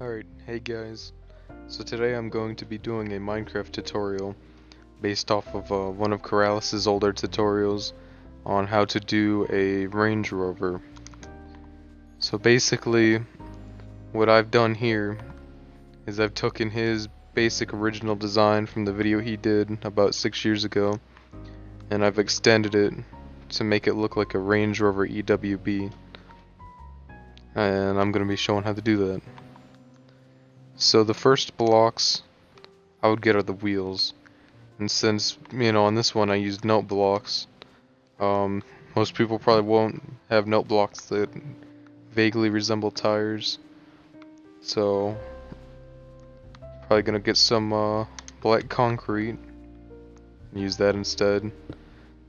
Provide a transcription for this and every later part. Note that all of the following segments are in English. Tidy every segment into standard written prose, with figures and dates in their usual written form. Alright, hey guys, so today I'm going to be doing a Minecraft tutorial based off of one of Corrales' older tutorials on how to do a Range Rover. So basically, what I've done here is I've taken his basic original design from the video he did about 6 years ago, and I've extended it to make it look like a Range Rover EWB, and I'm going to be showing how to do that. So the first blocks I would get are the wheels, and since, you know, on this one I used note blocks. Most people probably won't have note blocks that vaguely resemble tires, so probably gonna get some black concrete and use that instead.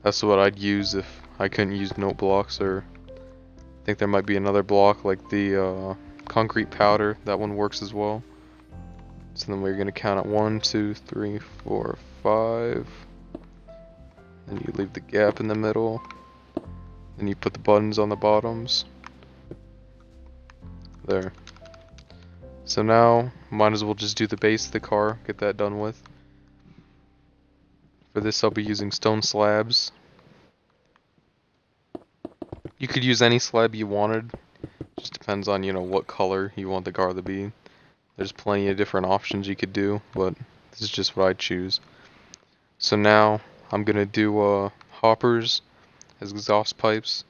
That's what I'd use if I couldn't use note blocks, or I think there might be another block like the concrete powder. That one works as well. So then we're going to count at 1, 2, 3, 4, 5. Then you leave the gap in the middle. Then you put the buttons on the bottoms. There. So now, might as well just do the base of the car, get that done with. For this I'll be using stone slabs. You could use any slab you wanted. Just depends on, you know, what color you want the car to be. There's plenty of different options you could do, but this is just what I choose. So now I'm gonna do hoppers as exhaust pipes,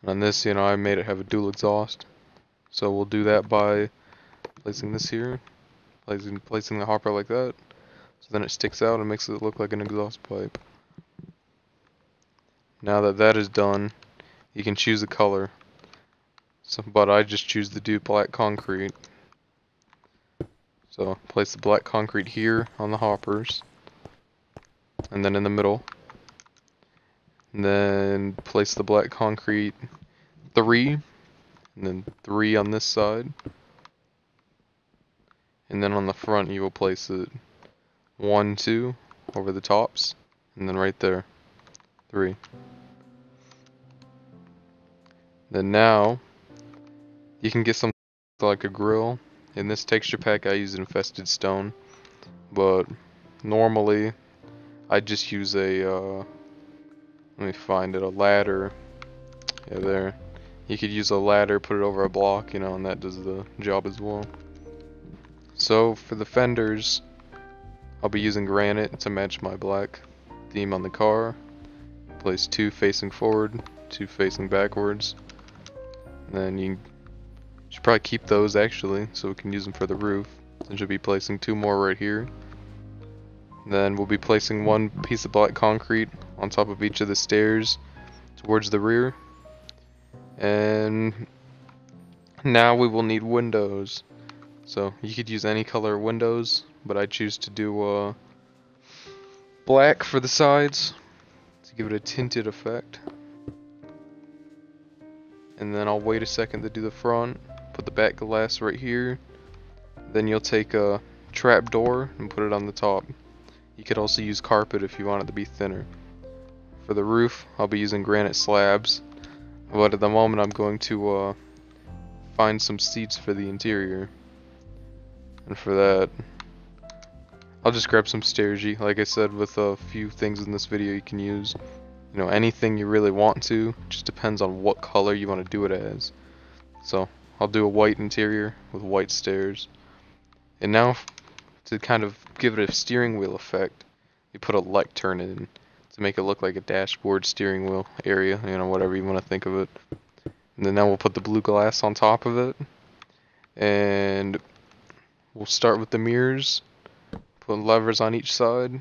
and on this, you know, I made it have a dual exhaust. So we'll do that by placing this here, placing the hopper like that, so then it sticks out and makes it look like an exhaust pipe. Now that that is done, you can choose the color. So, but I just choose to do black concrete. So place the black concrete here on the hoppers, and then in the middle. And then place the black concrete 3, and then 3 on this side. And then on the front you will place it 1, 2 over the tops, and then right there 3. Then now you can get something like a grill. In this texture pack I use infested stone, but normally I just use a, let me find it, a ladder. Yeah, there. You could use a ladder, put it over a block, you know, and that does the job as well. So for the fenders, I'll be using granite to match my black theme on the car. Place 2 facing forward, 2 facing backwards, and then you can should probably keep those actually, so we can use them for the roof. And should be placing 2 more right here. Then we'll be placing 1 piece of black concrete on top of each of the stairs towards the rear. And now we will need windows. So you could use any color windows, but I choose to do black for the sides to give it a tinted effect. And then I'll wait a second to do the front. Put the back glass right here. Then you'll take a trap door and put it on the top. You could also use carpet if you want it to be thinner. For the roof, I'll be using granite slabs, but at the moment I'm going to find some seats for the interior. And for that, I'll just grab some stairs-y. Like I said, with a few things in this video you can use, you know, anything you really want to. Just depends on what color you want to do it as. So I'll do a white interior with white stairs. And now, to kind of give it a steering wheel effect, you put a lectern in to make it look like a dashboard, steering wheel area, you know, whatever you want to think of it. And then now we'll put the blue glass on top of it, and we'll start with the mirrors. Put levers on each side,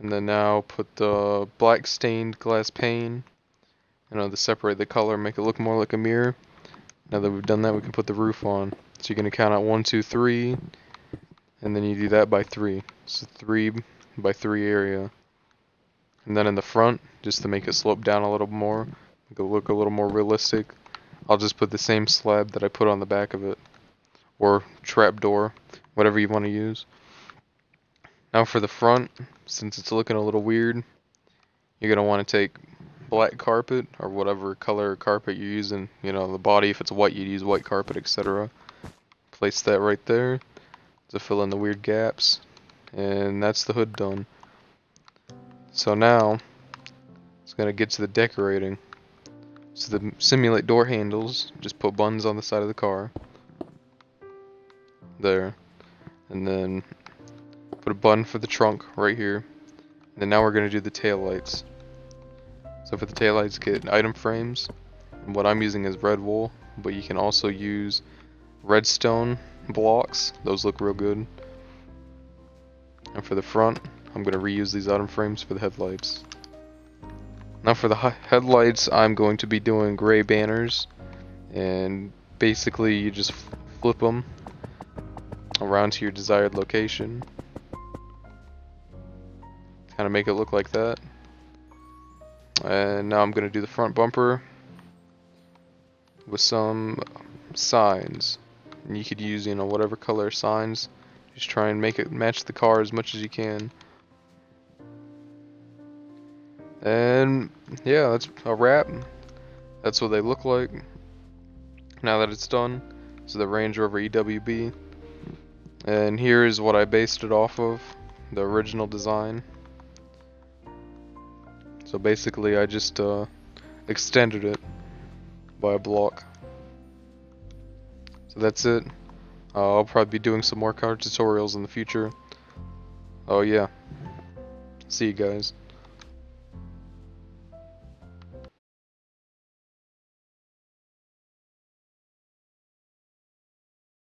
and then now put the black stained glass pane, you know, to separate the color, make it look more like a mirror. Now that we've done that, we can put the roof on. So you're going to count out 1, 2, 3, and then you do that by 3. So 3 by 3 area. And then in the front, just to make it slope down a little more, make it look a little more realistic, I'll just put the same slab that I put on the back of it, or trapdoor, whatever you want to use. Now for the front, since it's looking a little weird, you're going to want to take black carpet or whatever color carpet you're using, you know, the body, if it's white you'd use white carpet, etc. Place that right there to fill in the weird gaps, and that's the hood done. So now it's gonna get to the decorating. So the simulate door handles, just put buttons on the side of the car there, and then put a button for the trunk right here. And then now we're gonna do the tail lights. So for the tail lights, get item frames, and what I'm using is red wool, but you can also use redstone blocks, those look real good. And for the front, I'm gonna reuse these item frames for the headlights. Now for the headlights, I'm going to be doing gray banners, and basically you just flip them around to your desired location. Kind of make it look like that. And now I'm going to do the front bumper with some signs. And you could use, you know, whatever color signs. Just try and make it match the car as much as you can. And yeah, that's a wrap. That's what they look like now that it's done. So the Range Rover EWB. And here is what I based it off of, the original design. So basically I just extended it by a block. So that's it. I'll probably be doing some more car tutorials in the future. Oh yeah. See you guys.